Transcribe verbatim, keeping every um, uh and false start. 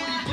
우리